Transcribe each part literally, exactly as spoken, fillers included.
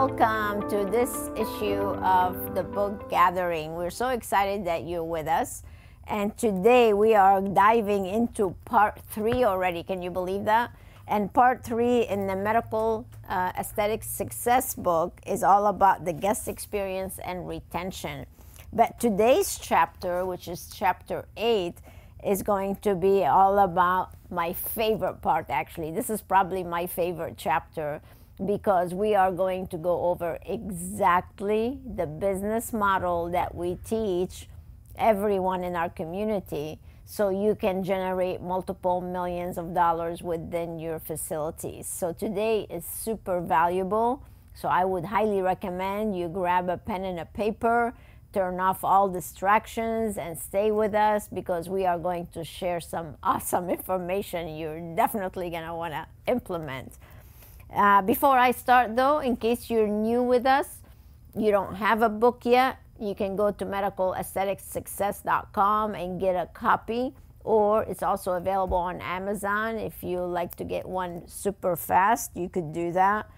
Welcome to this issue of the book gathering. We're so excited that you're with us. And today we are diving into part three already. Can you believe that? And part three in the Medical uh, Aesthetics Success book is all about the guest experience and retention. But today's chapter, which is chapter eight, is going to be all about my favorite part, actually. This is probably my favorite chapter, because we are going to go over exactly the business model that we teach everyone in our community so you can generate multiple millions of dollars within your facilities. So today is super valuable. So I would highly recommend you grab a pen and a paper, turn off all distractions, and stay with us because we are going to share some awesome information you're definitely gonna wanna implement. Uh, before I start though, in case you're new with us, you don't have a book yet, you can go to medical aesthetics success dot com and get a copy, or it's also available on Amazon. If you like to get one super fast, you could do that.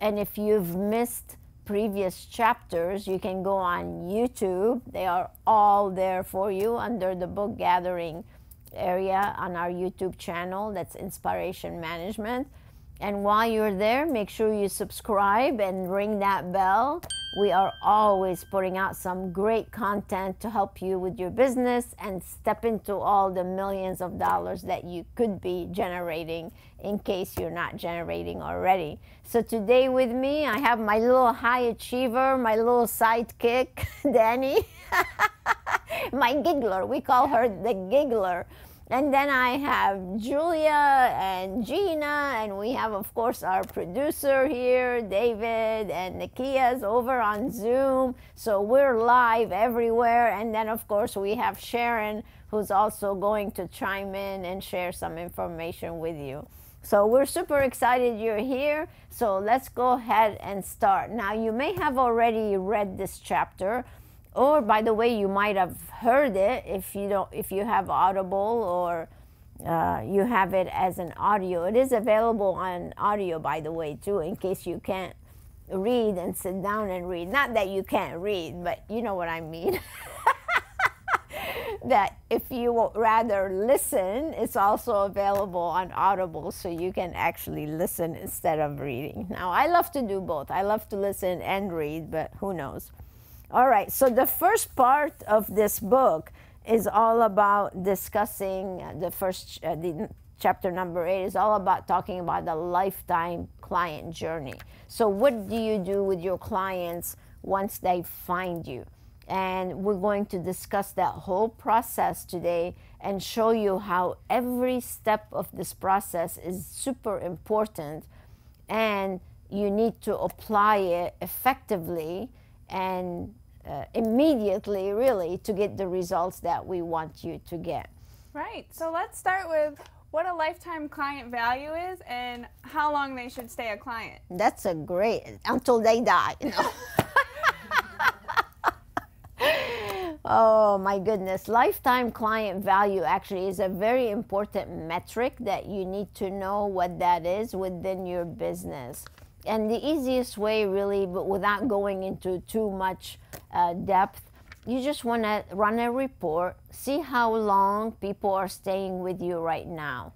And if you've missed previous chapters, you can go on YouTube. They are all there for you under the book gathering area on our YouTube channel. That's InSPAration Management. And while you're there, make sure you subscribe and ring that bell. We are always putting out some great content to help you with your business and step into all the millions of dollars that you could be generating in case you're not generating already. So today with me, I have my little high achiever, my little sidekick, Dani. My giggler, we call her the giggler. And then I have Julia and Gina, and we have, of course, our producer here, David, and Nakia's over on Zoom. So we're live everywhere. And then, of course, we have Sharon, who's also going to chime in and share some information with you. So we're super excited you're here. So let's go ahead and start. Now, you may have already read this chapter. Or, by the way, you might have heard it if you don't, if you have Audible or uh, you have it as an audio. It is available on audio, by the way, too, in case you can't read and sit down and read. Not that you can't read, but you know what I mean. That if you would rather listen, it's also available on Audible, so you can actually listen instead of reading. Now, I love to do both. I love to listen and read, but who knows? All right, so the first part of this book is all about discussing the first, uh, the chapter number eight is all about talking about the lifetime client journey. So what do you do with your clients once they find you? And we're going to discuss that whole process today and show you how every step of this process is super important and you need to apply it effectively and Uh, immediately, really, to get the results that we want you to get. Right, so let's start with what a lifetime client value is and how long they should stay a client. That's a great, until they die. No. Oh my goodness, lifetime client value actually is a very important metric that you need to know what that is within your business. And the easiest way, really, but without going into too much uh, depth, you just want to run a report, see how long people are staying with you right now.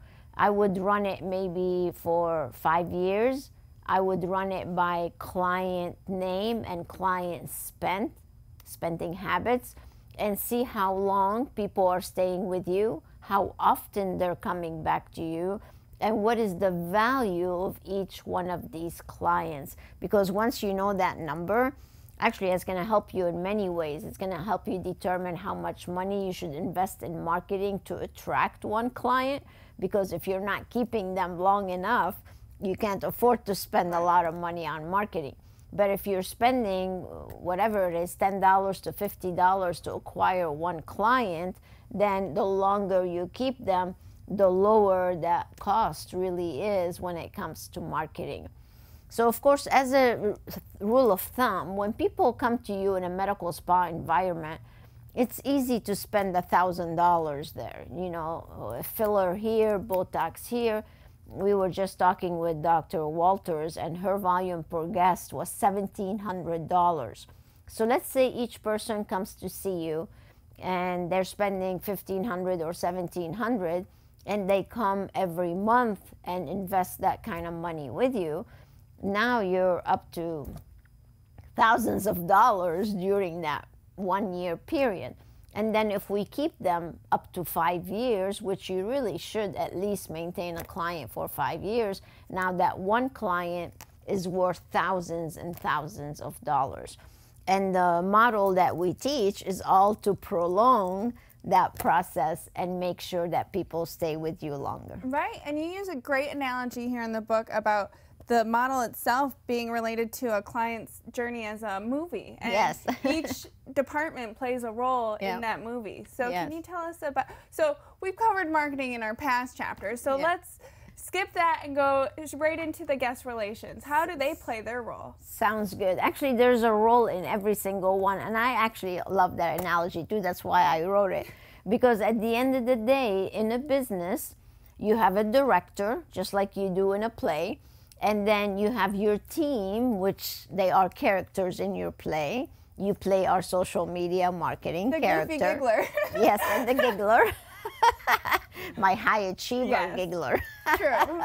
I would run it maybe for five years. I would run it by client name and client spend, spending habits, and see how long people are staying with you, how often they're coming back to you, and what is the value of each one of these clients. Because once you know that number, actually it's going to help you in many ways. It's going to help you determine how much money you should invest in marketing to attract one client, because if you're not keeping them long enough, you can't afford to spend a lot of money on marketing. But if you're spending whatever it is, ten dollars to fifty dollars to acquire one client, then the longer you keep them, the lower that cost really is when it comes to marketing. So of course, as a rule of thumb, when people come to you in a medical spa environment, it's easy to spend a thousand dollars there, you know, a filler here, Botox here. we were just talking with Doctor Walters, and her volume per guest was seventeen hundred dollars. So let's say each person comes to see you and they're spending fifteen hundred dollars or seventeen hundred dollars, and they come every month and invest that kind of money with you. Now you're up to thousands of dollars during that one year period. And then if we keep them up to five years, which you really should at least maintain a client for five years, now that one client is worth thousands and thousands of dollars. And the model that we teach is all to prolong that process and make sure that people stay with you longer. Right, and you use a great analogy here in the book about the model itself being related to a client's journey as a movie. And yes. Each department plays a role yeah. in that movie. So yes. Can you tell us about, so we've covered marketing in our past chapters, so yeah. let's skip that and go right into the guest relations. How do they play their role? Sounds good. Actually, there's a role in every single one, and I actually love that analogy too. That's why I wrote it. Because at the end of the day, in a business, you have a director, just like you do in a play, and then you have your team, which they are characters in your play. You play our social media marketing the character. The goofy giggler. Yes, and the giggler. My high achiever yes. giggler. True.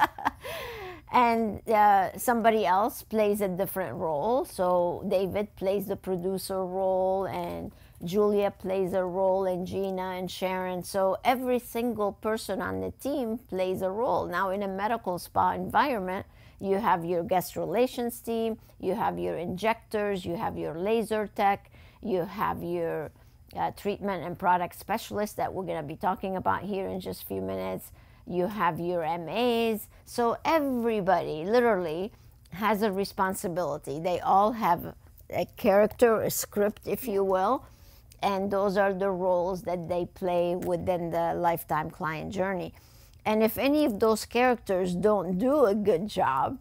And uh, somebody else plays a different role. So David plays the producer role, and Julia plays a role, and Gina and Sharon. So every single person on the team plays a role. Now in a medical spa environment, you have your guest relations team, you have your injectors, you have your laser tech, you have your uh, treatment and product specialists that we're gonna be talking about here in just a few minutes. You have your M As. So everybody literally has a responsibility. They all have a character, a script, if you will, and those are the roles that they play within the lifetime client journey. And if any of those characters don't do a good job,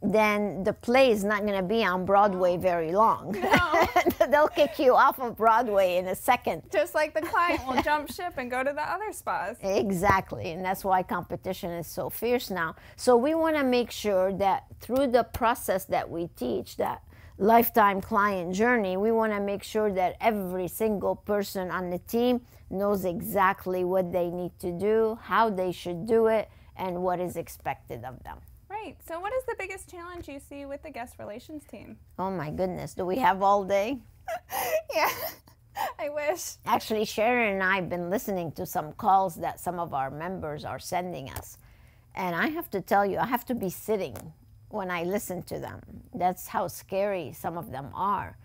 then the play is not going to be on Broadway very long. No. They'll kick you off of Broadway in a second. Just like the client will jump ship and go to the other spas. Exactly, and that's why competition is so fierce now. So we want to make sure that through the process that we teach, that lifetime client journey, we want to make sure that every single person on the team knows exactly what they need to do, how they should do it, and what is expected of them. Right. So what is the biggest challenge you see with the guest relations team? Oh my goodness. Do we have all day? Yeah, I wish. Actually, Sharon and I have been listening to some calls that some of our members are sending us. And I have to tell you, I have to be sitting when I listen to them. That's how scary some of them are.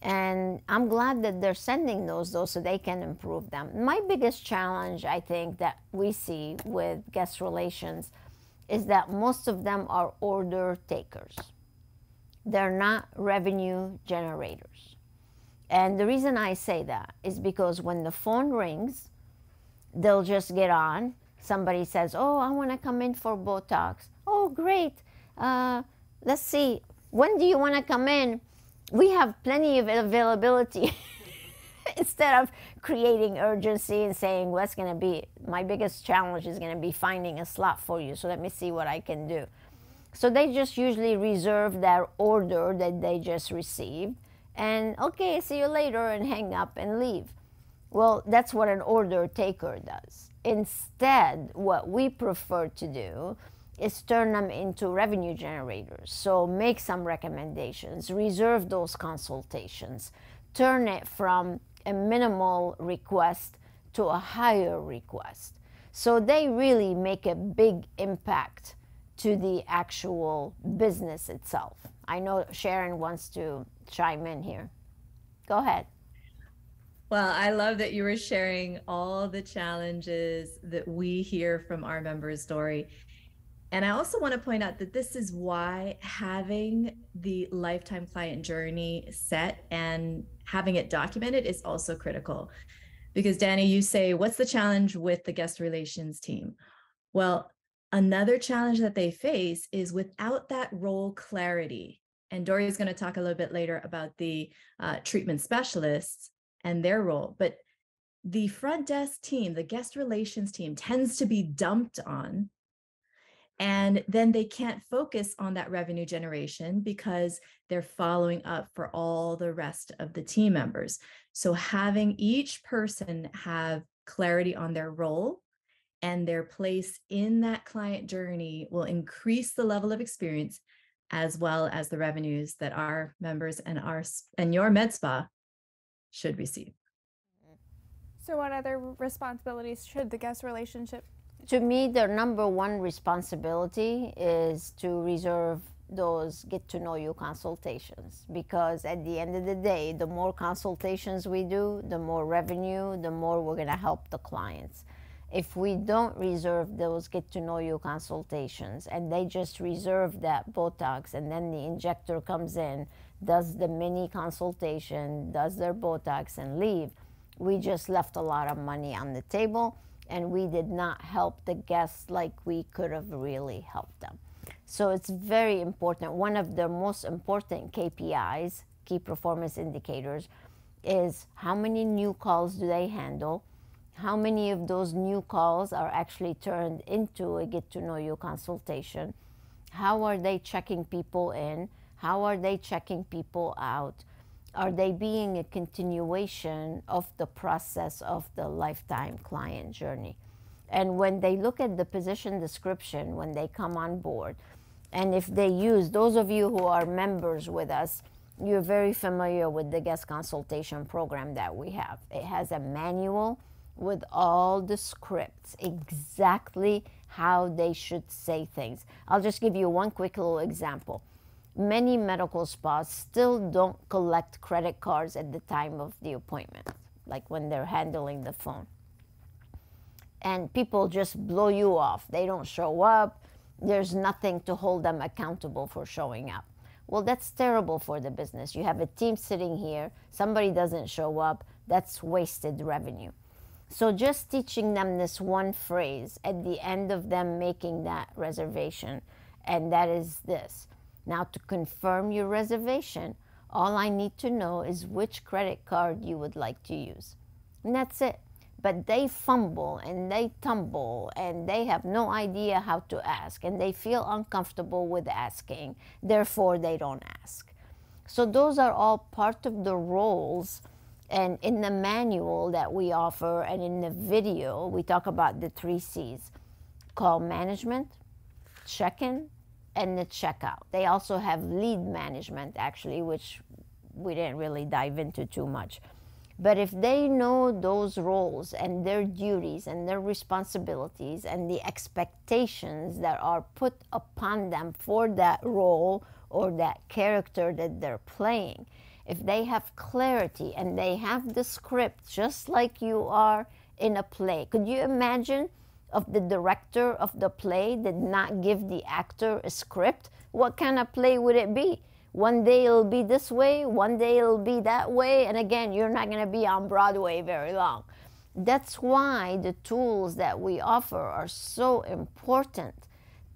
And I'm glad that they're sending those, though, so they can improve them. My biggest challenge, I think, that we see with guest relations is that most of them are order takers. They're not revenue generators. And the reason I say that is because when the phone rings, they'll just get on. Somebody says, oh, I want to come in for Botox. Oh, great. Uh, let's see, when do you want to come in? We have plenty of availability. Instead of creating urgency and saying, what's going to be, my biggest challenge is going to be finding a slot for you, so let me see what I can do. So they just usually reserve their order that they just received, and okay, see you later, and hang up and leave. Well, that's what an order taker does. Instead, what we prefer to do is turn them into revenue generators. So make some recommendations, reserve those consultations, turn it from a minimal request to a higher request. So they really make a big impact to the actual business itself. I know Sharon wants to chime in here. Go ahead. Well, I love that you were sharing all the challenges that we hear from our members, Dori. And I also want to point out that this is why having the lifetime client journey set and having it documented is also critical. Because Dani, you say, what's the challenge with the guest relations team? Well, another challenge that they face is without that role clarity. And Dori is going to talk a little bit later about the uh, treatment specialists and their role. But the front desk team, the guest relations team, tends to be dumped on. And then they can't focus on that revenue generation because they're following up for all the rest of the team members. So having each person have clarity on their role and their place in that client journey will increase the level of experience as well as the revenues that our members and our and your med spa should receive. So what other responsibilities should the guest relationship? To me, the number one responsibility is to reserve those get to know you consultations, because at the end of the day, the more consultations we do, the more revenue, the more we're going to help the clients. If we don't reserve those get-to-know-you consultations and they just reserve that Botox and then the injector comes in, does the mini consultation, does their Botox and leave, we just left a lot of money on the table and we did not help the guests like we could have really helped them. So it's very important. One of the most important K P Is, key performance indicators, is how many new calls do they handle? How many of those new calls are actually turned into a get-to-know-you consultation? How are they checking people in? How are they checking people out? Are they being a continuation of the process of the lifetime client journey? And when they look at the position description, when they come on board, and if they use, those of you who are members with us, you're very familiar with the guest consultation program that we have. It has a manual with all the scripts, exactly how they should say things. I'll just give you one quick little example. Many medical spas still don't collect credit cards at the time of the appointment, like when they're handling the phone. And people just blow you off. They don't show up. There's nothing to hold them accountable for showing up. Well, that's terrible for the business. You have a team sitting here, somebody doesn't show up, that's wasted revenue. So just teaching them this one phrase at the end of them making that reservation, and that is this. Now, to confirm your reservation, all I need to know is which credit card you would like to use. And that's it. But they fumble and they tumble and they have no idea how to ask and they feel uncomfortable with asking, therefore they don't ask. So those are all part of the roles. And in the manual that we offer and in the video, we talk about the three C's: call management, check-in, and the checkout. They also have lead management, actually, which we didn't really dive into too much. But if they know those roles and their duties and their responsibilities and the expectations that are put upon them for that role or that character that they're playing, if they have clarity and they have the script, just like you are in a play. Could you imagine if the director of the play did not give the actor a script? What kind of play would it be? One day it'll be this way, one day it'll be that way, and again, you're not gonna be on Broadway very long. That's why the tools that we offer are so important,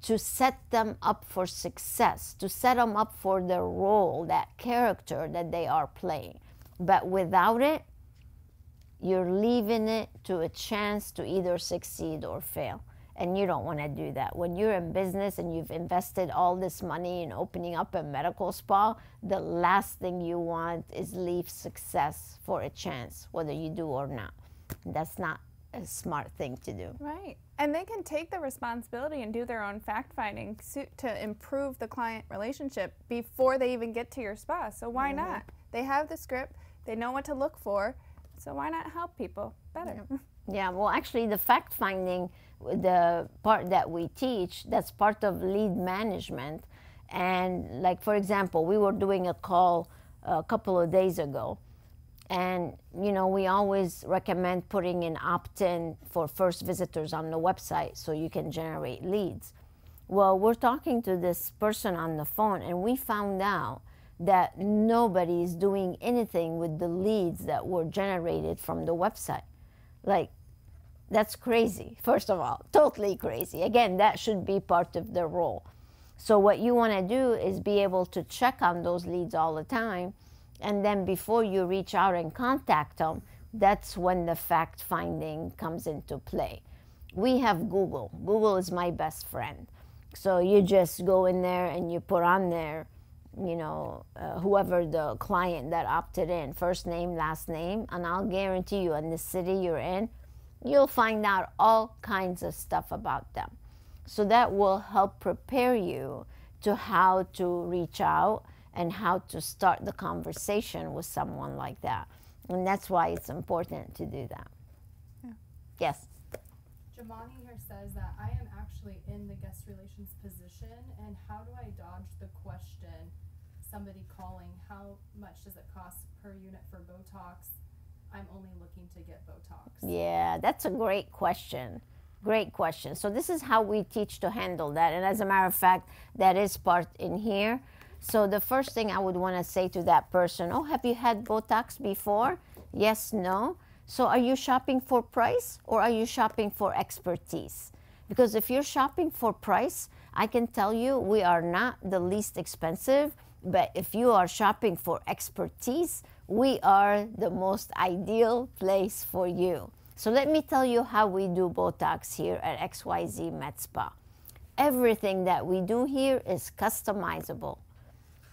to set them up for success, to set them up for their role, that character that they are playing. But without it, you're leaving it to a chance to either succeed or fail. And you don't want to do that. When you're in business and you've invested all this money in opening up a medical spa, the last thing you want is leave success for a chance, whether you do or not. That's not a smart thing to do. Right. And they can take the responsibility and do their own fact-finding to improve the client relationship before they even get to your spa. So why mm-hmm. not? They have the script. They know what to look for. So why not help people better? Yeah, yeah, well, actually, the fact-finding, the part that we teach, that's part of lead management. And, like, for example, we were doing a call a couple of days ago. And, you know, we always recommend putting an opt-in for first visitors on the website so you can generate leads. Well, we're talking to this person on the phone, and we found out that nobody's doing anything with the leads that were generated from the website. Like, that's crazy, first of all, totally crazy. Again, that should be part of the role. So what you want to do is be able to check on those leads all the time. And then before you reach out and contact them, that's when the fact-finding comes into play. We have Google. Google is my best friend. So you just go in there and you put on there, you know, uh, whoever the client that opted in, first name, last name, and I'll guarantee you in the city you're in, you'll find out all kinds of stuff about them. So that will help prepare you to how to reach out and how to start the conversation with someone like that. And that's why it's important to do that. Yeah. Yes? Jamani here says that I am actually in the guest relations position, and how do I dodge the question, somebody calling, how much does it cost per unit for Botox? I'm only looking to get Botox. Yeah, that's a great question. Great question. So this is how we teach to handle that. And as a matter of fact, that is part in here. So the first thing I would want to say to that person, oh, have you had Botox before? Yes, no. So are you shopping for price or are you shopping for expertise? Because if you're shopping for price, I can tell you we are not the least expensive. But if you are shopping for expertise, we are the most ideal place for you. So let me tell you how we do Botox here at X Y Z Med Spa. Everything that we do here is customizable.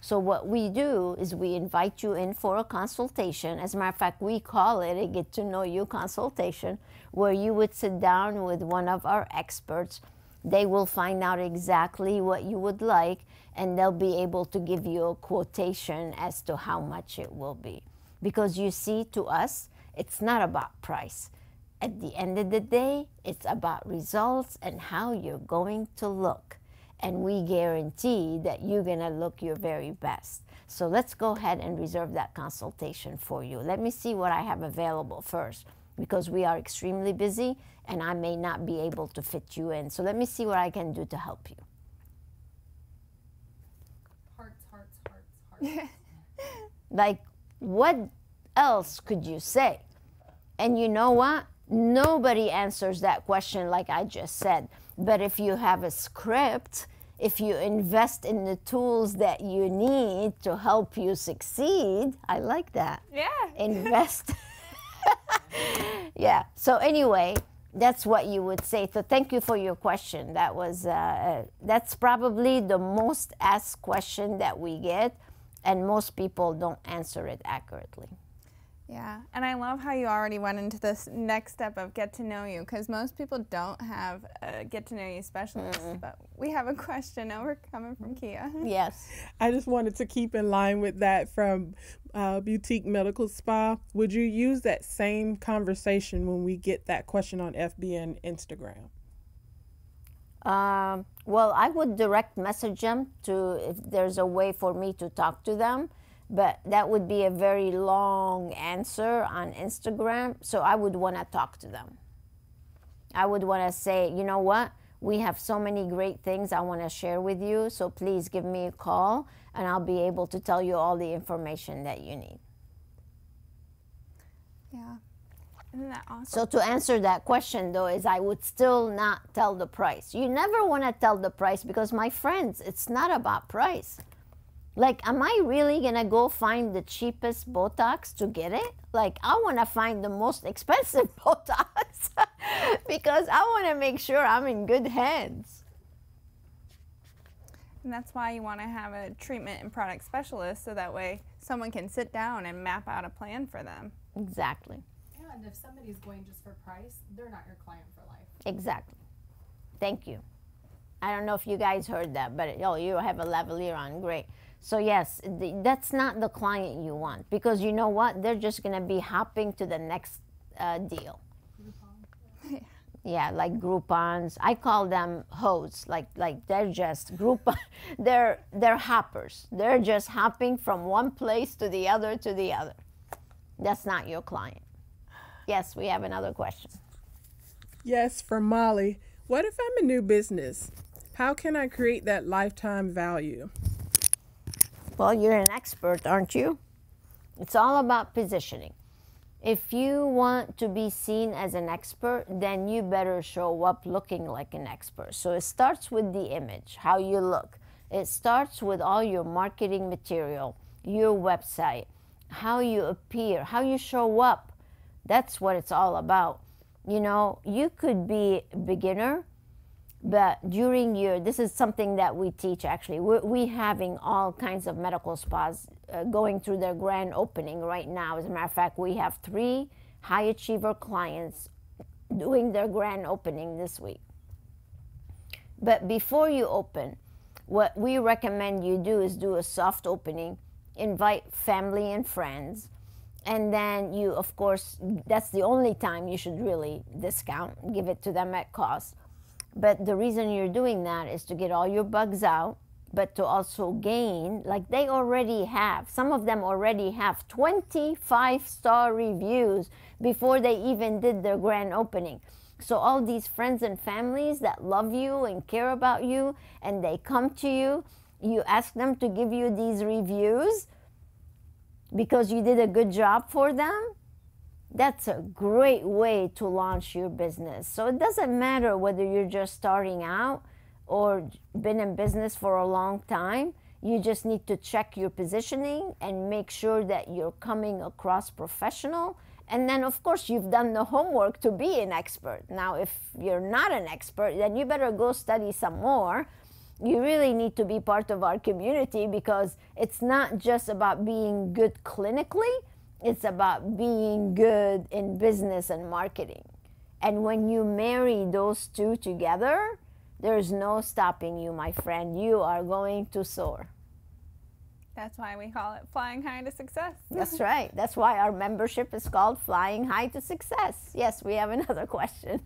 So what we do is we invite you in for a consultation. As a matter of fact, we call it a get to know you consultation, where you would sit down with one of our experts. They will find out exactly what you would like, and they'll be able to give you a quotation as to how much it will be. Because you see, to us, it's not about price. At the end of the day, it's about results and how you're going to look. And we guarantee that you're going to look your very best. So let's go ahead and reserve that consultation for you. Let me see what I have available first, because we are extremely busy and I may not be able to fit you in. So let me see what I can do to help you. Hearts, hearts, hearts, hearts. Like, what else could you say? And you know what? Nobody answers that question like I just said. But if you have a script, if you invest in the tools that you need to help you succeed, I like that. Yeah. Invest. Yeah. So anyway, that's what you would say. So thank you for your question. That was uh, that's probably the most asked question that we get, and most people don't answer it accurately. Yeah, and I love how you already went into this next step of get to know you, because most people don't have a get to know you specialist, mm-mm. But we have a question over coming from Kia. Yes. I just wanted to keep in line with that from uh, Boutique Medical Spa. Would you use that same conversation when we get that question on F B and Instagram? Um, well, I would direct message them to if there's a way for me to talk to them. But that would be a very long answer on Instagram. So I would want to talk to them. I would want to say, you know what? We have so many great things I want to share with you. So please give me a call and I'll be able to tell you all the information that you need. Yeah. Isn't that awesome? So to answer that question, though, is I would still not tell the price. You never want to tell the price because, my friends, it's not about price. Like, am I really going to go find the cheapest Botox to get it? Like, I want to find the most expensive Botox because I want to make sure I'm in good hands. And that's why you want to have a treatment and product specialist, so that way someone can sit down and map out a plan for them. Exactly. And if somebody's going just for price, they're not your client for life. Exactly. Thank you. I don't know if you guys heard that, but, oh, you have a lavalier on. Great. So yes, the, that's not the client you want, because you know what? They're just going to be hopping to the next uh, deal. Groupon. Yeah. Yeah, like Groupons. I call them hoes. Like, like they're just Groupon. they're, they're hoppers. They're just hopping from one place to the other to the other. That's not your client. Yes, we have another question. Yes, from Molly. What if I'm a new business? How can I create that lifetime value? Well, you're an expert, aren't you? It's all about positioning. If you want to be seen as an expert, then you better show up looking like an expert. So it starts with the image, how you look. It starts with all your marketing material, your website, how you appear, how you show up. That's what it's all about. You know, you could be a beginner, But during your, this is something that we teach actually. We're, we're having all kinds of medical spas uh, going through their grand opening right now. As a matter of fact, we have three high achiever clients doing their grand opening this week. But before you open, what we recommend you do is do a soft opening, invite family and friends, and then you, of course, that's the only time you should really discount, give it to them at cost. But the reason you're doing that is to get all your bugs out, but to also gain, like they already have, some of them already have twenty-five star reviews before they even did their grand opening. So all these friends and families that love you and care about you, and they come to you, you ask them to give you these reviews because you did a good job for them. That's a great way to launch your business. So it doesn't matter whether you're just starting out or been in business for a long time. You just need to check your positioning and make sure that you're coming across professional. And then, of course, you've done the homework to be an expert. Now, if you're not an expert, then you better go study some more. You really need to be part of our community because it's not just about being good clinically. It's about being good in business and marketing. And when you marry those two together, there's no stopping you, my friend. You are going to soar. That's why we call it Flying High to Success. That's right. That's why our membership is called Flying High to Success. Yes, we have another question.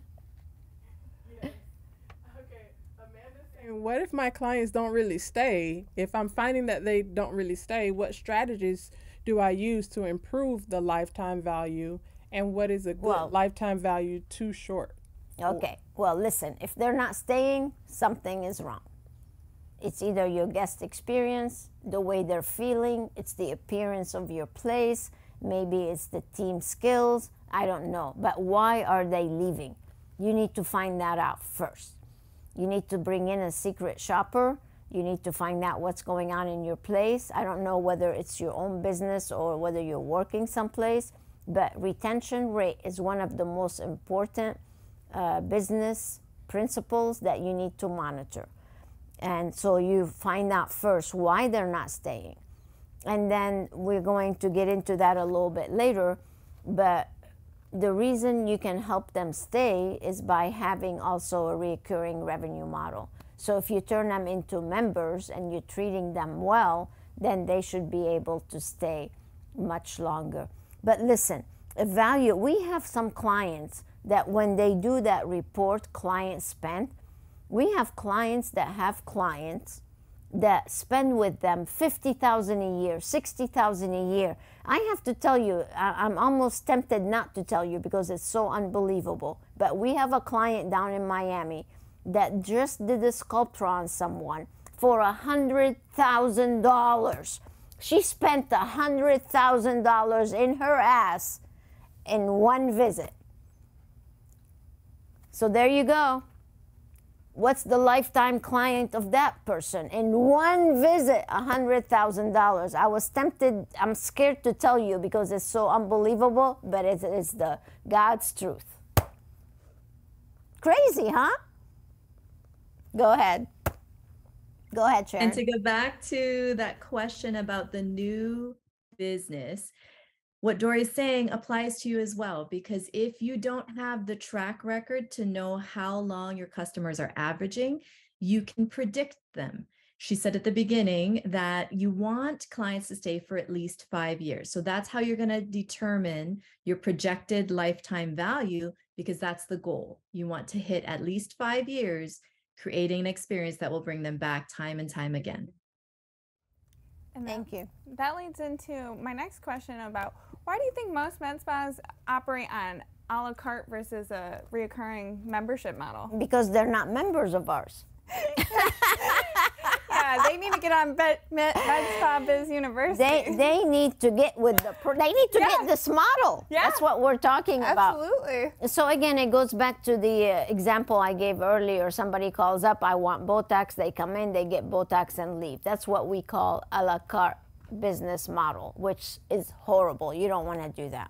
Yes. Okay, Amanda's saying, what if my clients don't really stay? If I'm finding that they don't really stay, what strategies do I use to improve the lifetime value, and what is a good well, lifetime value too short? Okay, well listen, if they're not staying, something is wrong. It's either your guest experience, the way they're feeling, it's the appearance of your place, maybe it's the team skills, I don't know. But why are they leaving? You need to find that out first. You need to bring in a secret shopper. You need to find out what's going on in your place. I don't know whether it's your own business or whether you're working someplace, but retention rate is one of the most important uh, business principles that you need to monitor. And so you find out first why they're not staying. And then we're going to get into that a little bit later, but the reason you can help them stay is by having also a recurring revenue model. So if you turn them into members and you're treating them well, then they should be able to stay much longer. But listen, evaluate. We have some clients that when they do that report, client spend, we have clients that have clients that spend with them fifty thousand dollars a year, sixty thousand dollars a year. I have to tell you, I'm almost tempted not to tell you because it's so unbelievable. But we have a client down in Miami that just did a sculpture on someone for a hundred thousand dollars. She spent a hundred thousand dollars in her ass in one visit. So there you go. What's the lifetime client of that person? In one visit, a hundred thousand dollars. I was tempted, I'm scared to tell you because it's so unbelievable, but it is the God's truth. Crazy, huh? Go ahead. Go ahead, Sharon. And to go back to that question about the new business, what Dori is saying applies to you as well, because if you don't have the track record to know how long your customers are averaging, you can predict them. She said at the beginning that you want clients to stay for at least five years. So that's how you're going to determine your projected lifetime value, because that's the goal. You want to hit at least five years creating an experience that will bring them back time and time again. And Thank that, you. That leads into my next question about why do you think most med spas operate on a la carte versus a reoccurring membership model? Because they're not members of ours. Yeah, they need to get on Med, Med, MedSpa Biz University. They, they need to get with the, they need to yeah. get this model. Yeah. That's what we're talking about. Absolutely. So again, it goes back to the uh, example I gave earlier. Somebody calls up, I want Botox. They come in, they get Botox and leave. That's what we call a la carte business model, which is horrible. You don't want to do that.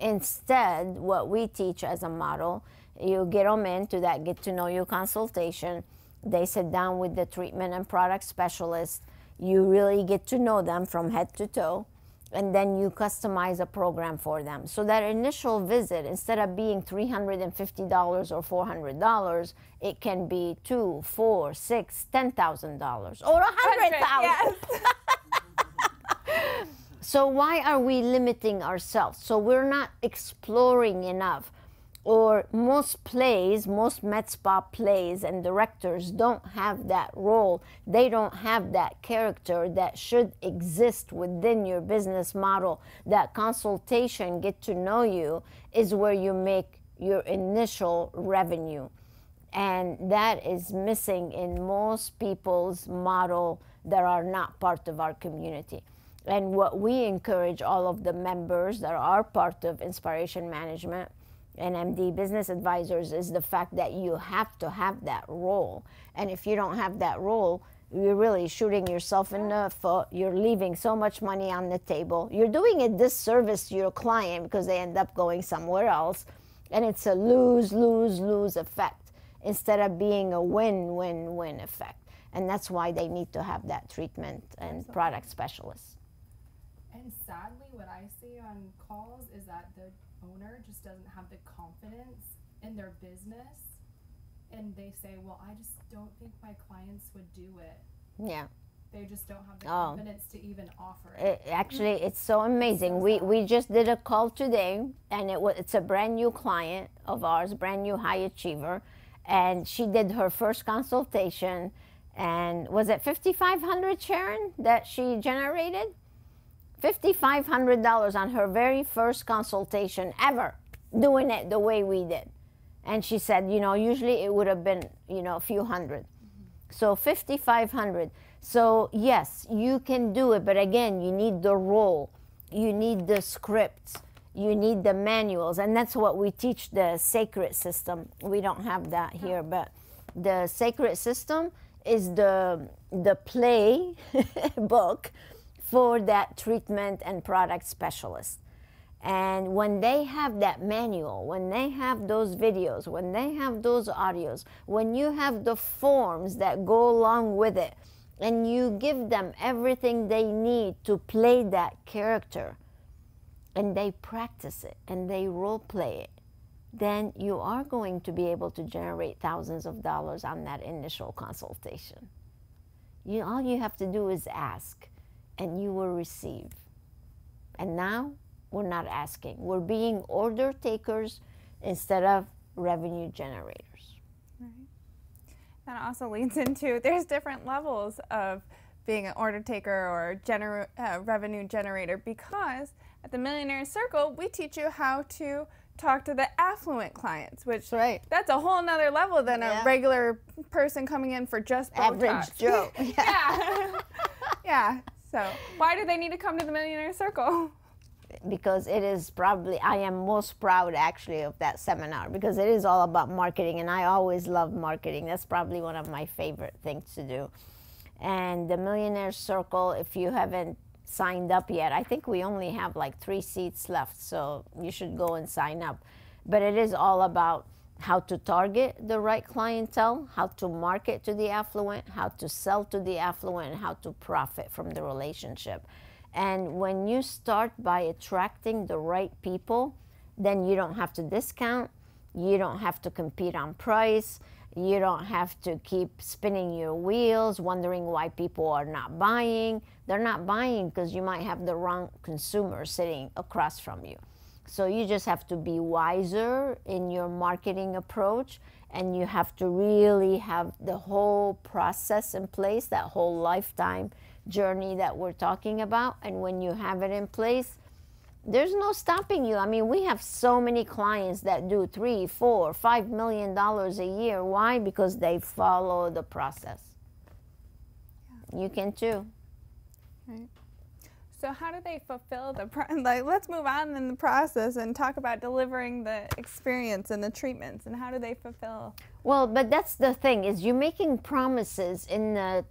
Instead, what we teach as a model You get them into that get to know you consultation. They sit down with the treatment and product specialist. You really get to know them from head to toe, and then you customize a program for them. So that initial visit, instead of being three hundred fifty dollars or four hundred dollars, it can be two, four, six, ten thousand dollars or one hundred thousand dollars. Yes. So why are we limiting ourselves? So we're not exploring enough. Or most plays, most med spa plays and directors don't have that role. They don't have that character that should exist within your business model. That consultation, get to know you, is where you make your initial revenue. And that is missing in most people's model that are not part of our community. And what we encourage all of the members that are part of InSPAration Management and M D Business Advisors is the fact that you have to have that role. And if you don't have that role, you're really shooting yourself in the foot. You're leaving so much money on the table. You're doing a disservice to your client because they end up going somewhere else. And it's a lose, lose, lose effect instead of being a win, win, win effect. And that's why they need to have that treatment and Absolutely. Product specialist. And sadly, what I see on calls is that the owner just doesn't have the confidence in their business, and they say, well, I just don't think my clients would do it. Yeah. They just don't have the confidence oh. to even offer it. it. Actually, it's so amazing. We, we just did a call today, and it was, it's a brand new client of ours, brand new high achiever, and she did her first consultation, and was it fifty-five hundred dollars, Sharon, that she generated? fifty-five hundred dollars on her very first consultation ever, doing it the way we did. And she said, you know, usually it would have been, you know, a few hundred. Mm-hmm. So fifty-five hundred. So yes, you can do it, but again, you need the role, you need the scripts, you need the manuals, and that's what we teach the sacred system. We don't have that here, but the sacred system is the, the play book for that treatment and product specialist. And when they have that manual, when they have those videos, when they have those audios, when you have the forms that go along with it, and you give them everything they need to play that character, and they practice it, and they role play it, then you are going to be able to generate thousands of dollars on that initial consultation. You, all you have to do is ask, and you will receive. And now we're not asking. We're being order takers instead of revenue generators. Right. That also leads into, there's different levels of being an order taker or gener uh, revenue generator, because at the Millionaire Circle, we teach you how to talk to the affluent clients, which that's, right. that's a whole nother level than yeah. a regular person coming in for just Botox. Average Joe. Yeah. Yeah. Yeah. So why do they need to come to the Millionaire Circle? Because it is probably, I am most proud actually of that seminar, because it is all about marketing, and I always love marketing. That's probably one of my favorite things to do. And the Millionaire Circle, if you haven't signed up yet, I think we only have like three seats left, so you should go and sign up. But it is all about how to target the right clientele, how to market to the affluent, how to sell to the affluent, and how to profit from the relationship. And when you start by attracting the right people, then you don't have to discount, you don't have to compete on price, you don't have to keep spinning your wheels, wondering why people are not buying. They're not buying because you might have the wrong consumer sitting across from you. So you just have to be wiser in your marketing approach, and you have to really have the whole process in place, that whole lifetime journey that we're talking about. And when you have it in place, there's no stopping you. I mean, we have so many clients that do three, four, five million dollars a year. Why? Because they follow the process. Yeah. You can too. Right. So how do they fulfill the, pro like, let's move on in the process and talk about delivering the experience and the treatments, and how do they fulfill? Well, but that's the thing, is you're making promises in the,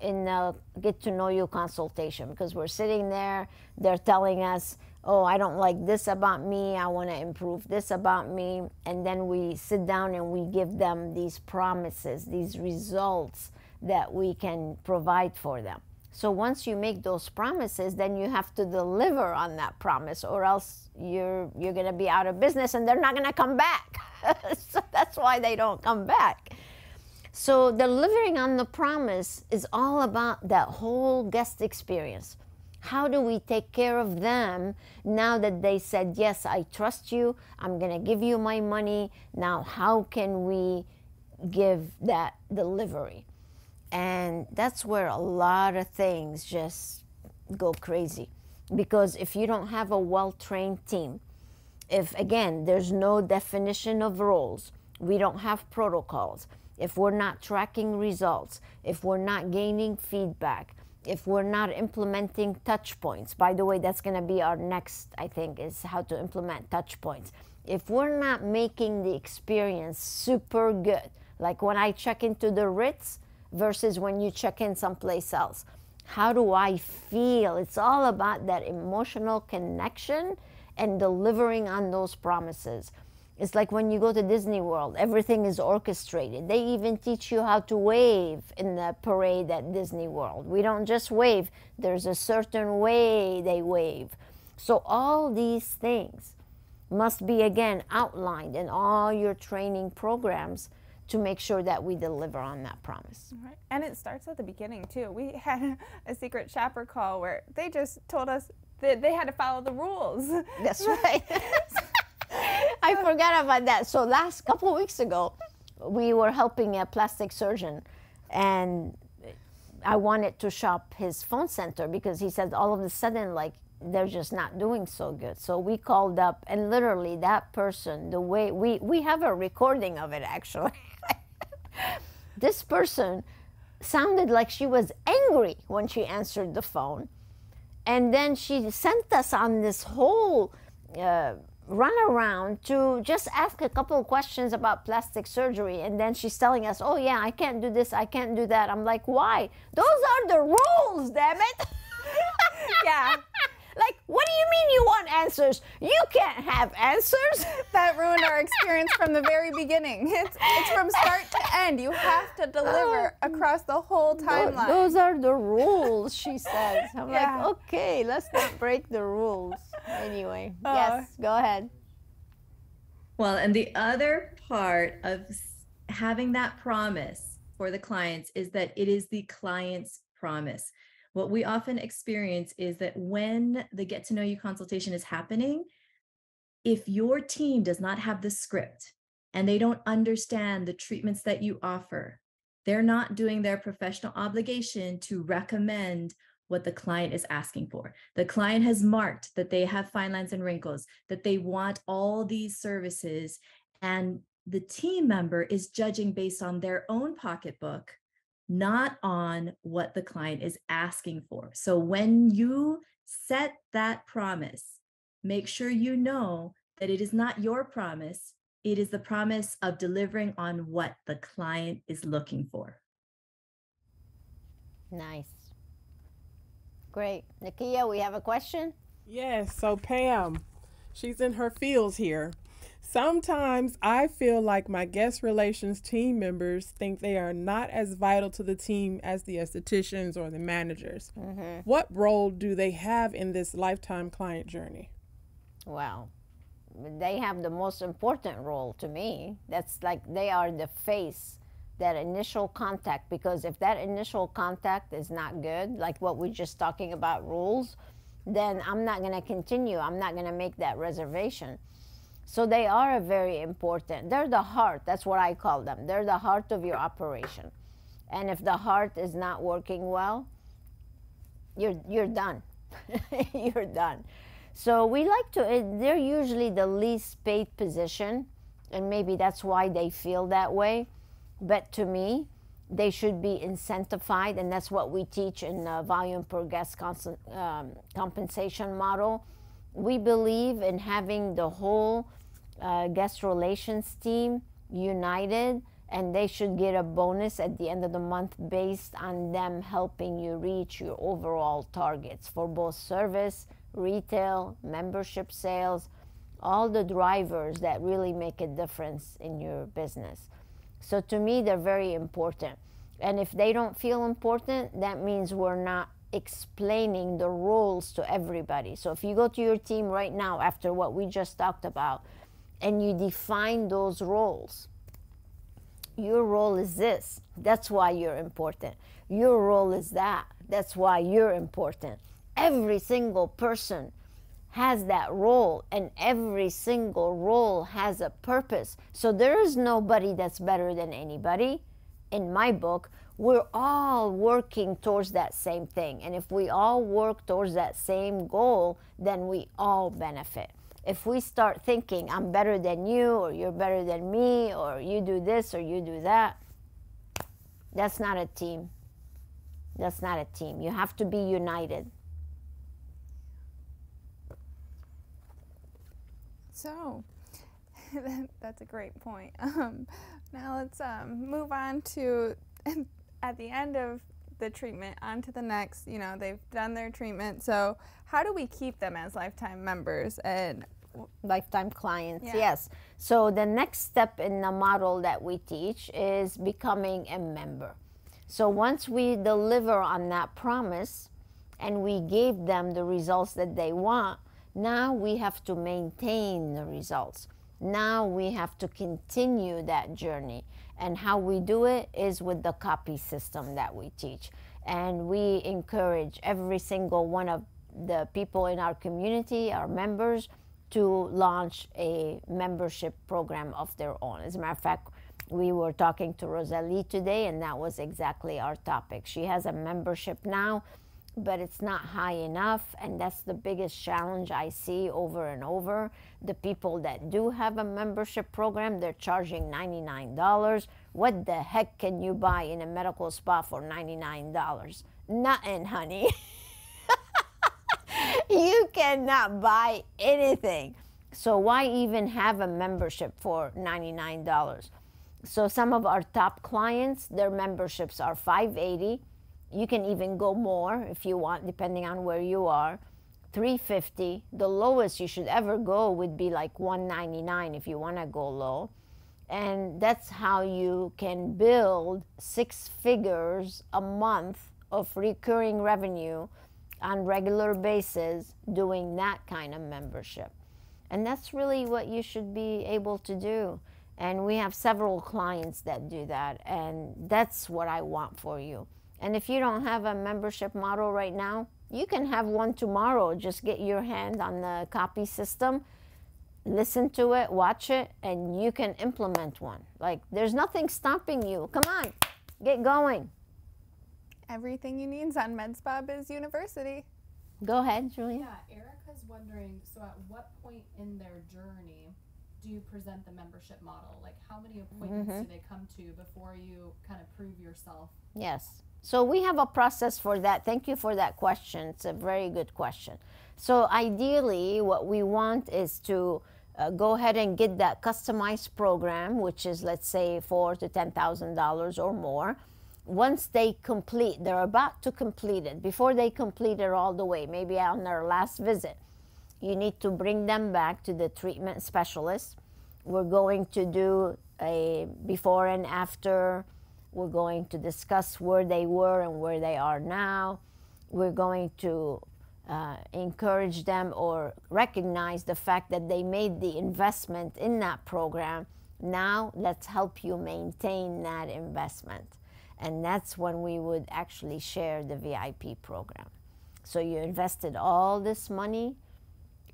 in the get to know you consultation, because we're sitting there, they're telling us, oh, I don't like this about me, I want to improve this about me. And then we sit down and we give them these promises, these results that we can provide for them. So once you make those promises, then you have to deliver on that promise, or else you're, you're going to be out of business and they're not going to come back. So that's why they don't come back. So delivering on the promise is all about that whole guest experience. How do we take care of them now that they said, yes, I trust you, I'm going to give you my money. Now, how can we give that delivery? And that's where a lot of things just go crazy, because if you don't have a well-trained team, if, again, there's no definition of roles, we don't have protocols, if we're not tracking results, if we're not gaining feedback, if we're not implementing touch points — by the way, that's going to be our next, I think, is how to implement touch points — if we're not making the experience super good, like when I check into the Ritz versus when you check in someplace else. How do I feel? It's all about that emotional connection and delivering on those promises. It's like when you go to Disney World, everything is orchestrated. They even teach you how to wave in the parade at Disney World. We don't just wave. There's a certain way they wave. So all these things must be, again, outlined in all your training programs to make sure that we deliver on that promise. All right. And it starts at the beginning too. We had a secret shopper call where they just told us that they had to follow the rules. That's right. I forgot about that. So last couple of weeks ago, we were helping a plastic surgeon, and I wanted to shop his phone center because he said all of a sudden, like, they're just not doing so good. So we called up, and literally that person, the way we, we have a recording of it actually. This person sounded like she was angry when she answered the phone. And then she sent us on this whole uh, runaround to just ask a couple of questions about plastic surgery. And then she's telling us, oh yeah, I can't do this, I can't do that. I'm like, why? Those are the rules, damn it. Yeah. Like, what do you mean you want answers? You can't have answers. That ruined our experience from the very beginning. It's, it's from start to end. You have to deliver oh, across the whole timeline. Those are the rules, she says. I'm yeah. like, okay, let's not break the rules. Anyway, oh. yes, go ahead. Well, and the other part of having that promise for the clients is that it is the client's promise. What we often experience is that when the get to know you consultation is happening, if your team does not have the script and they don't understand the treatments that you offer, they're not doing their professional obligation to recommend what the client is asking for. The client has marked that they have fine lines and wrinkles, that they want all these services, and the team member is judging based on their own pocketbook, not on what the client is asking for. So when you set that promise, make sure you know that it is not your promise. It is the promise of delivering on what the client is looking for. Nice. Great. Nakia, we have a question? Yes. So Pam, she's in her fields here. Sometimes I feel like my guest relations team members think they are not as vital to the team as the estheticians or the managers. Mm-hmm. What role do they have in this lifetime client journey? Wow. They have the most important role to me. That's like, they are the face, that initial contact, because if that initial contact is not good, like what we're just talking about, rules, then I'm not going to continue. I'm not going to make that reservation. So they are very important. They're the heart. That's what I call them. They're the heart of your operation. And if the heart is not working well, you're, you're done. You're done. So we like to, they're usually the least paid position, and maybe that's why they feel that way. But to me, they should be incentivized, and that's what we teach in the volume per guest constant, um, compensation model. We believe in having the whole Uh, guest relations team united, and they should get a bonus at the end of the month based on them helping you reach your overall targets for both service retail, membership sales, all the drivers that really make a difference in your business. So to me, they're very important. And if they don't feel important, that means we're not explaining the roles to everybody. So if you go to your team right now after what we just talked about, and you define those roles, your role is this, that's why you're important. Your role is that, that's why you're important. Every single person has that role, and every single role has a purpose. So there is nobody that's better than anybody. In my book, we're all working towards that same thing. And if we all work towards that same goal, then we all benefit. If we start thinking, I'm better than you, or you're better than me, or you do this, or you do that, that's not a team. That's not a team. You have to be united. So, that's a great point. Um, now let's um, move on to, at the end of the treatment, on to the next. You know, they've done their treatment. So how do we keep them as lifetime members and lifetime clients? Yeah. Yes. So the next step in the model that we teach is becoming a member. So once we deliver on that promise and we gave them the results that they want, now we have to maintain the results. Now we have to continue that journey. And how we do it is with the copy system that we teach. And we encourage every single one of the people in our community, our members, to launch a membership program of their own. As a matter of fact, we were talking to Rosalie today, and that was exactly our topic. She has a membership now, but it's not high enough, and that's the biggest challenge I see over and over. The people that do have a membership program, they're charging ninety-nine dollars. What the heck can you buy in a medical spa for ninety-nine dollars? Nothing, honey. You cannot buy anything. So why even have a membership for ninety-nine dollars? So some of our top clients, their memberships are five eighty. You can even go more if you want, depending on where you are. three fifty. The lowest you should ever go would be like one ninety-nine if you want to go low. And that's how you can build six figures a month of recurring revenue on regular basis doing that kind of membership. And that's really what you should be able to do. And we have several clients that do that, and that's what I want for you. And if you don't have a membership model right now, you can have one tomorrow. Just get your hand on the copy system, listen to it, watch it, and you can implement one. Like, there's nothing stopping you. Come on, get going. Everything you need is on MedSpa Biz University. Go ahead, Julia. Yeah, Erica's wondering, so at what point in their journey do you present the membership model? Like, how many appointments mm-hmm. do they come to before you kind of prove yourself? Yes. So we have a process for that. Thank you for that question. It's a very good question. So ideally, what we want is to uh, go ahead and get that customized program, which is, let's say, four thousand to ten thousand dollars or more. Once they complete, they're about to complete it. Before they complete it all the way, maybe on their last visit, you need to bring them back to the treatment specialist. We're going to do a before and after. We're going to discuss where they were and where they are now. We're going to uh, encourage them or recognize the fact that they made the investment in that program. Now let's help you maintain that investment. And that's when we would actually share the V I P program. So you invested all this money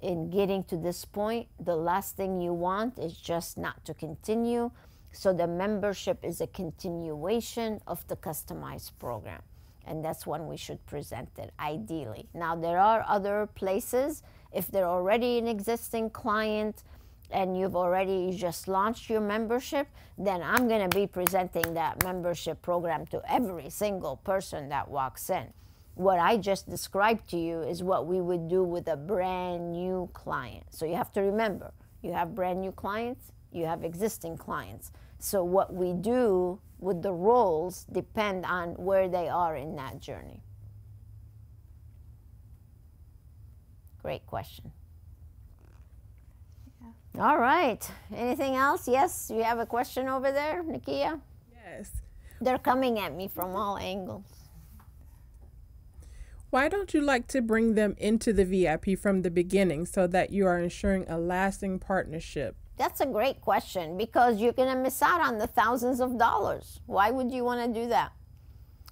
in getting to this point. The last thing you want is just not to continue. So the membership is a continuation of the customized program. And that's when we should present it, ideally. Now, there are other places. If they're already an existing client and you've already just launched your membership, then I'm going to be presenting that membership program to every single person that walks in. What I just described to you is what we would do with a brand new client. So you have to remember, you have brand new clients, you have existing clients. So what we do with the roles depend on where they are in that journey. Great question. Yeah. All right. Anything else? Yes, you have a question over there, Nakia? Yes. They're coming at me from all angles. Why don't you like to bring them into the V I P from the beginning so that you are ensuring a lasting partnership? That's a great question, because you're going to miss out on the thousands of dollars. Why would you want to do that?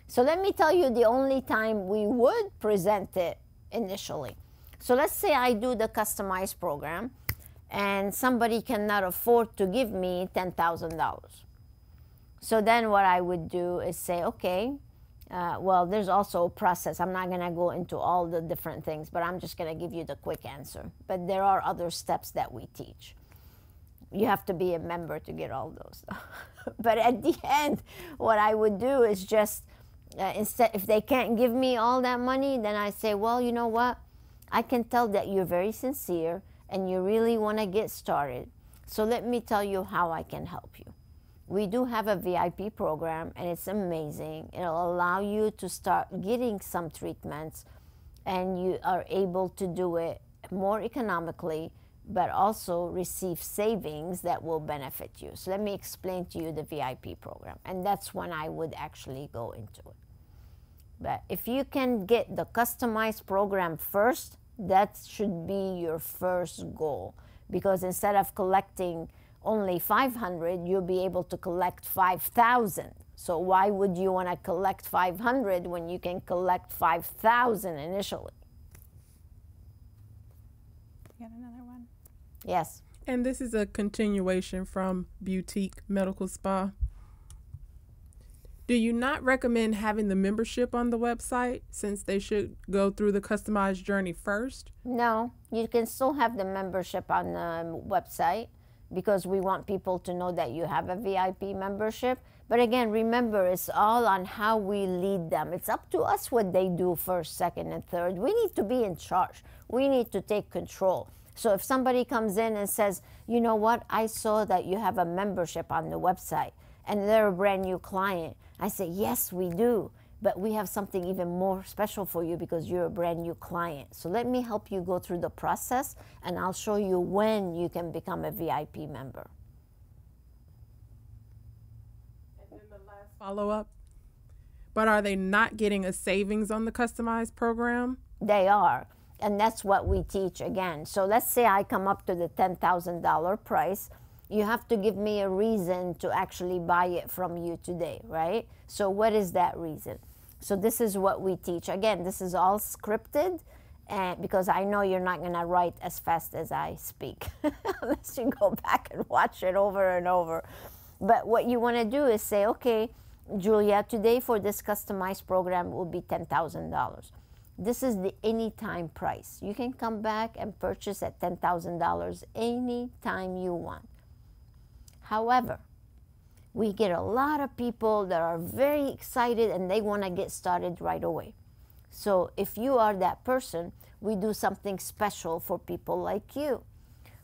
So let me tell you the only time we would present it initially. So let's say I do the customized program and somebody cannot afford to give me ten thousand dollars. So then what I would do is say, okay, uh, well, there's also a process. I'm not going to go into all the different things, but I'm just going to give you the quick answer. But there are other steps that we teach. You have to be a member to get all those. But at the end, what I would do is just, uh, instead, if they can't give me all that money, then I say, well, you know what? I can tell that you're very sincere and you really want to get started. So let me tell you how I can help you. We do have a V I P program, and it's amazing. It'll allow you to start getting some treatments, and you are able to do it more economically, but also receive savings that will benefit you. So let me explain to you the V I P program, and that's when I would actually go into it. But if you can get the customized program first, that should be your first goal, because instead of collecting only five hundred, you'll be able to collect five thousand. So why would you want to collect five hundred when you can collect five thousand initially? You got another one? Yes. And this is a continuation from Boutique Medical Spa. Do you not recommend having the membership on the website, since they should go through the customized journey first? No, you can still have the membership on the website, because we want people to know that you have a V I P membership. But again, remember, it's all on how we lead them. It's up to us what they do first, second, and third. We need to be in charge. We need to take control. So if somebody comes in and says, you know what, I saw that you have a membership on the website, and they're a brand new client, I say, yes, we do, but we have something even more special for you because you're a brand new client. So let me help you go through the process, and I'll show you when you can become a V I P member. And then the last follow-up, but are they not getting a savings on the customized program? They are, and that's what we teach again. So let's say I come up to the ten thousand dollar price. You have to give me a reason to actually buy it from you today, right? So what is that reason? So this is what we teach. Again, this is all scripted, and because I know you're not going to write as fast as I speak, unless you go back and watch it over and over. But what you want to do is say, okay, Julia, today for this customized program will be ten thousand dollars. This is the anytime price. You can come back and purchase at ten thousand dollars anytime you want. However, we get a lot of people that are very excited and they want to get started right away. So if you are that person, we do something special for people like you.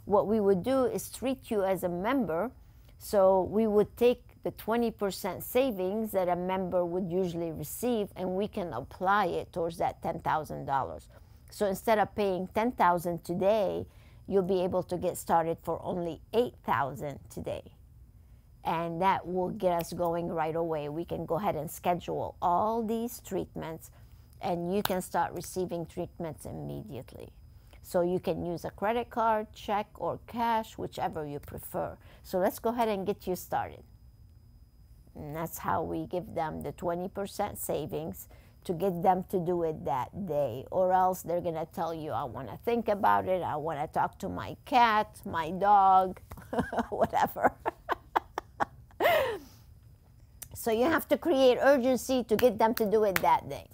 What we would do is treat you as a member. So we would take the twenty percent savings that a member would usually receive, and we can apply it towards that ten thousand dollars. So instead of paying ten thousand dollars today, you'll be able to get started for only eight thousand dollars today. And that will get us going right away. We can go ahead and schedule all these treatments, and you can start receiving treatments immediately. So you can use a credit card, check, or cash, whichever you prefer. So let's go ahead and get you started. And that's how we give them the twenty percent savings, to get them to do it that day, or else they're gonna tell you, I want to think about it, I want to talk to my cat, my dog, whatever. So you have to create urgency to get them to do it that day.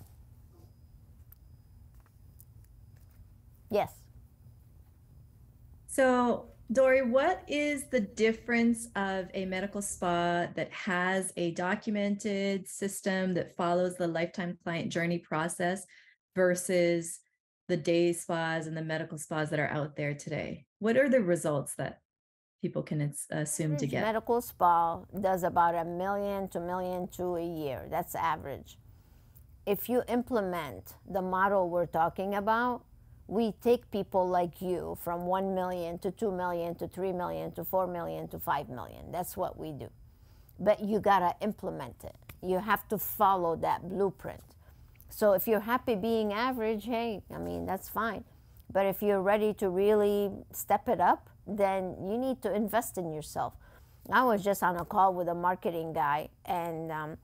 Yes. So Dori, what is the difference of a medical spa that has a documented system that follows the lifetime client journey process versus the day spas and the medical spas that are out there today? What are the results that people can assume to get? Medical spa does about a million to million two a year. That's average. If you implement the model we're talking about, we take people like you from one million to two million to three million to four million to five million. That's what we do. But you got to implement it. You have to follow that blueprint. So if you're happy being average, hey, I mean, that's fine. But if you're ready to really step it up, then you need to invest in yourself. I was just on a call with a marketing guy, and um,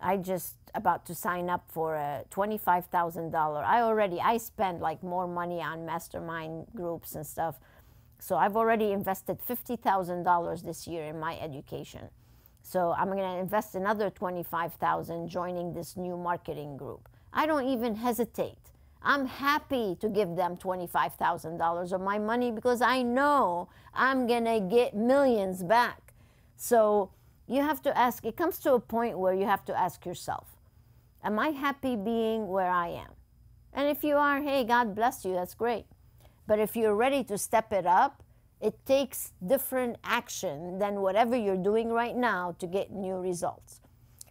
I just about to sign up for a twenty-five thousand dollars. I already, I spend like more money on mastermind groups and stuff. So I've already invested fifty thousand dollars this year in my education. So I'm going to invest another twenty-five thousand dollars joining this new marketing group. I don't even hesitate. I'm happy to give them twenty-five thousand dollars of my money because I know I'm going to get millions back. So you have to ask, it comes to a point where you have to ask yourself, am I happy being where I am? And if you are, hey, God bless you, that's great. But if you're ready to step it up, it takes different action than whatever you're doing right now to get new results.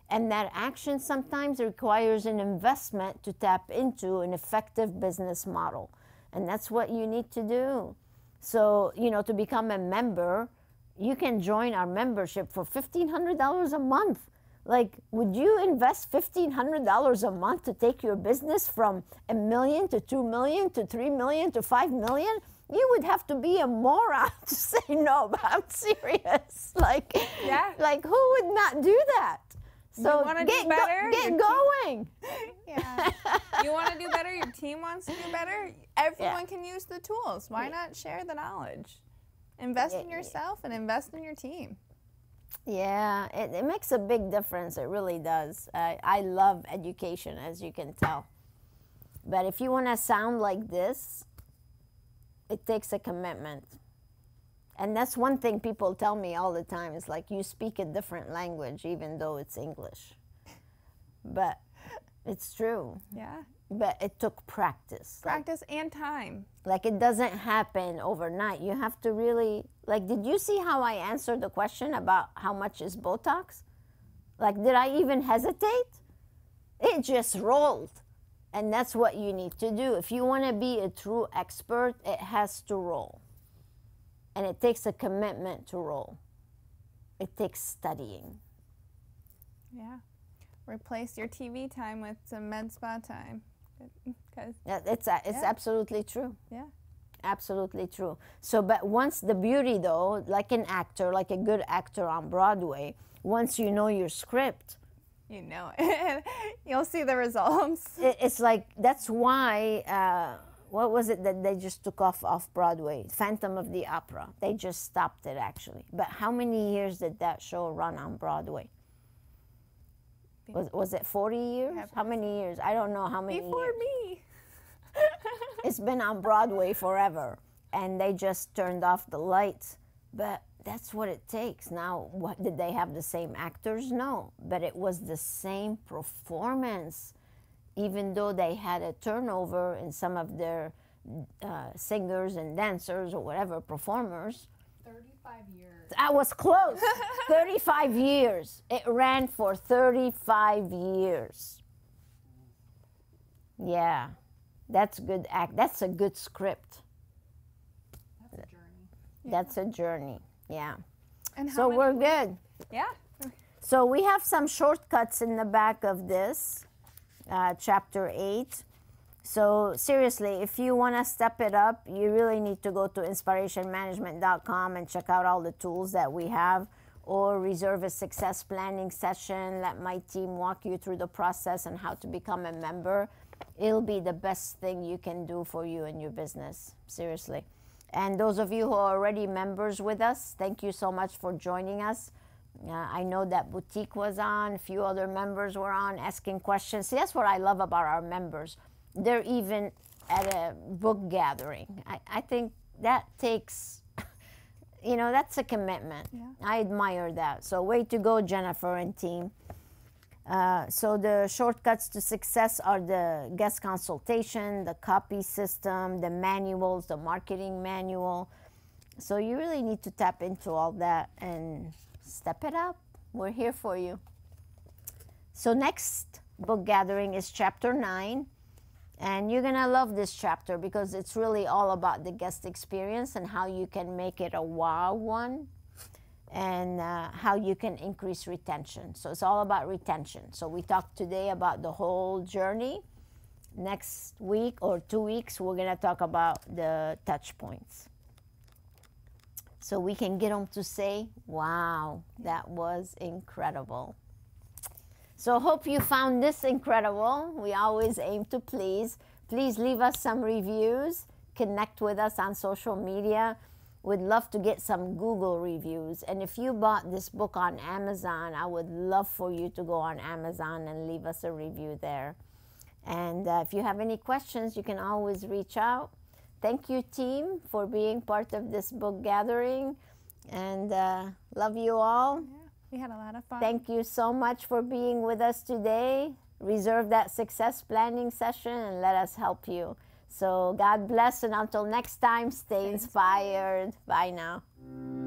And that action sometimes requires an investment to tap into an effective business model. And that's what you need to do. So, you know, to become a member, you can join our membership for fifteen hundred dollars a month. Like, would you invest fifteen hundred dollars a month to take your business from a million to two million to three million to five million? You would have to be a moron to say no, but I'm serious. Like, yeah. Like, who would not do that? So you want to do better? Go, get going. Yeah. You want to do better? Your team wants to do better? Everyone yeah. can use the tools. Why yeah. not share the knowledge? Invest yeah, in yourself yeah. and invest in your team. Yeah, it, it makes a big difference. It really does. Uh, I love education, as you can tell. But if you want to sound like this, it takes a commitment. And that's one thing people tell me all the time. It's like, you speak a different language, even though it's English. But it's true. Yeah. But it took practice. Practice like, and time. Like, it doesn't happen overnight. You have to really, like, did you see how I answered the question about how much is Botox? Like, did I even hesitate? It just rolled. And that's what you need to do. If you want to be a true expert, it has to roll. And it takes a commitment to roll. It takes studying. Yeah. Replace your T V time with some med spa time. Yeah, it's a, it's yeah. absolutely true. Yeah. Absolutely true. So, but once the beauty, though, like an actor, like a good actor on Broadway, once you know your script, you know it. You'll see the results. It, it's like, that's why, uh, what was it that they just took off off Broadway? Phantom of the Opera. They just stopped it, actually. But how many years did that show run on Broadway? Was, was it forty years? How many years? I don't know how many Before years. me. It's been on Broadway forever. And they just turned off the lights. But that's what it takes. Now, what, did they have the same actors? No. But it was the same performance, even though they had a turnover in some of their uh, singers and dancers or whatever, performers. thirty-five years. I was close. thirty-five years. It ran for thirty-five years. Yeah. That's good act. That's a good script. That's a journey. That's yeah. a journey. Yeah. And so we're good. Yeah. So we have some shortcuts in the back of this, uh, chapter eight. So seriously, if you want to step it up, you really need to go to inspiration management dot com and check out all the tools that we have, or reserve a success planning session. Let my team walk you through the process and how to become a member. It'll be the best thing you can do for you and your business, seriously. And those of you who are already members with us, thank you so much for joining us. Uh, I know that Boutique was on, a few other members were on asking questions. See, that's what I love about our members. They're even at a book gathering. I, I think that takes, you know, that's a commitment. Yeah. I admire that. So way to go, Jennifer and team. Uh, so the shortcuts to success are the guest consultation, the copy system, the manuals, the marketing manual. So you really need to tap into all that and step it up. We're here for you. So next book gathering is chapter nine. And you're going to love this chapter because it's really all about the guest experience and how you can make it a wow one, and uh, how you can increase retention. So it's all about retention. So we talked today about the whole journey. Next week or two weeks, we're going to talk about the touch points. So we can get them to say, wow, that was incredible. So hope you found this incredible. We always aim to please. Please leave us some reviews. Connect with us on social media. We'd love to get some Google reviews. And if you bought this book on Amazon, I would love for you to go on Amazon and leave us a review there. And uh, if you have any questions, you can always reach out. Thank you, team, for being part of this book gathering. And uh, love you all. We had a lot of fun. Thank you so much for being with us today. Reserve that success planning session and let us help you. So God bless, and until next time, stay inspired. Bye now.